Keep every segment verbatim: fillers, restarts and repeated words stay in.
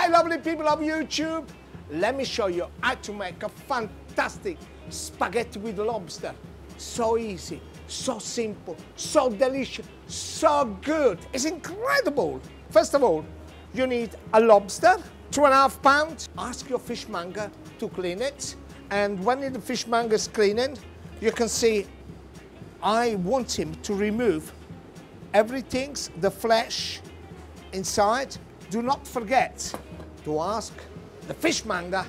Hi, lovely people of YouTube. Let me show you how to make a fantastic spaghetti with lobster. So easy, so simple, so delicious, so good. It's incredible. First of all, you need a lobster, two and a half pounds. Ask your fishmonger to clean it. And when the fishmonger is cleaning, you can see I want him to remove everything, the flesh inside. Do not forget to ask the fishmonger,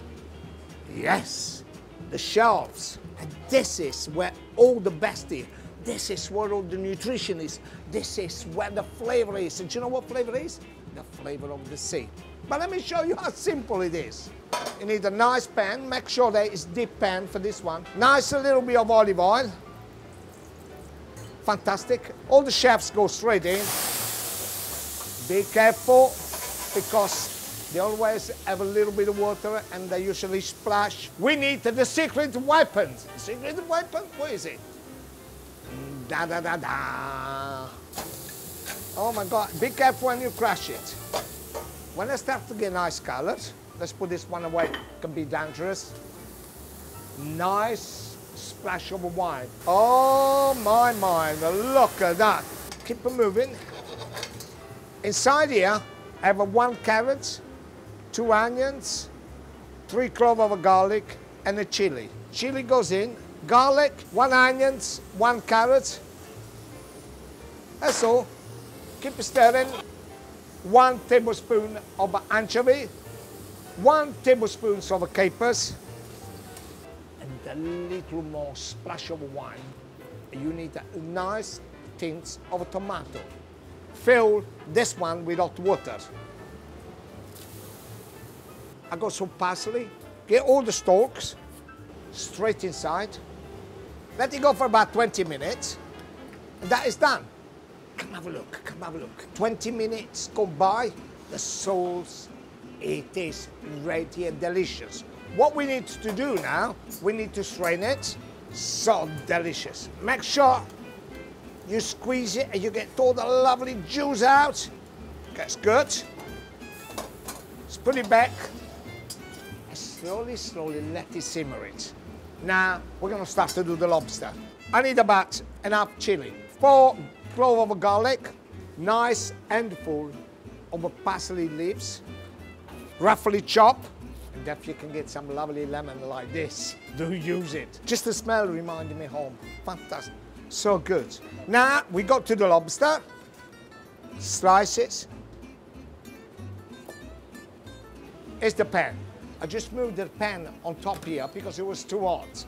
yes, the shelves. And this is where all the best is. This is where all the nutrition is. This is where the flavor is. And do you know what flavor is? The flavor of the sea. But let me show you how simple it is. You need a nice pan. Make sure there is deep pan for this one. Nice, a little bit of olive oil. Fantastic. All the chefs go straight in. Be careful, because they always have a little bit of water and they usually splash. We need the secret weapon. The secret weapon, what is it? Da da da da. Oh my God, be careful when you crush it. When I start to get nice colors, let's put this one away, it can be dangerous. Nice splash of wine. Oh my mind, look at that. Keep it moving. Inside here, I have a one carrot, two onions, three cloves of garlic, and a chili. Chili goes in, garlic, one onion, one carrot. That's all. Keep stirring. One tablespoon of anchovy, one tablespoon of capers, and a little more splash of wine. You need a nice tint of tomato. Fill this one with hot water. I got some parsley. Get all the stalks straight inside. Let it go for about twenty minutes. And that is done. Come have a look, come have a look. twenty minutes go by. The sauce, it is ready and delicious. What we need to do now, we need to strain it. So delicious. Make sure you squeeze it and you get all the lovely juice out. That's good. Let's put it back. And slowly, slowly let it simmer it. Now, we're gonna start to do the lobster. I need about an half chili, four cloves of garlic, nice handful of parsley leaves, roughly chopped, and if you can get some lovely lemon like this, do use it. Just the smell reminded me home, fantastic. So good. Now we got to the lobster. Slice it. It's the pan. I just moved the pan on top here because it was too hot.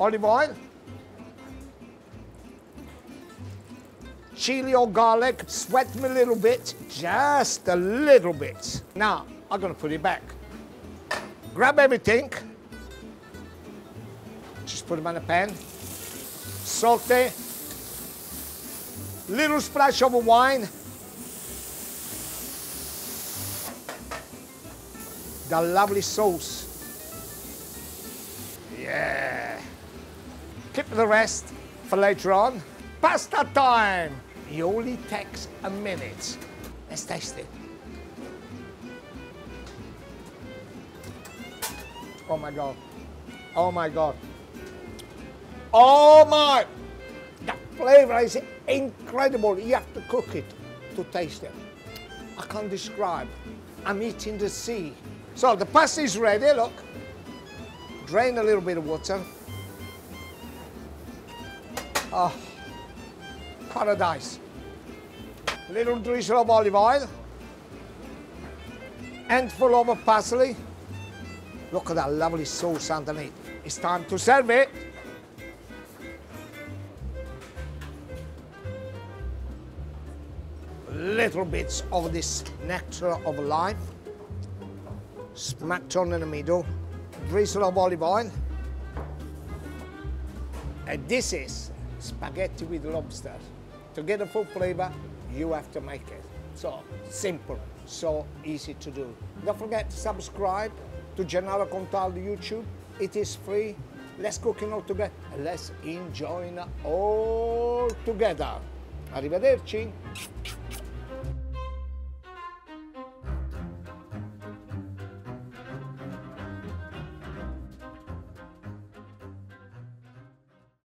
Olive oil. Chili or garlic. Sweat me a little bit. Just a little bit. Now I'm gonna put it back. Grab everything. Just put them on the pan. Saute, little splash of wine. The lovely sauce. Yeah. Keep the rest for later on. Pasta time. It only takes a minute. Let's taste it. Oh my God. Oh my God. Oh my! That flavor is incredible. You have to cook it to taste it. I can't describe. I'm eating the sea. So the pasta is ready, look. Drain a little bit of water. Oh, paradise. Little drizzle of olive oil. Handful of parsley. Look at that lovely sauce underneath. It's time to serve it. Little bits of this nectar of life, smacked on in the middle, drizzle of olive oil, and this is spaghetti with lobster. To get the full flavor, you have to make it. So simple, so easy to do. Don't forget to subscribe to Gennaro Contaldo YouTube. It is free. Let's cook it all together. Let's enjoy it all together. Arrivederci.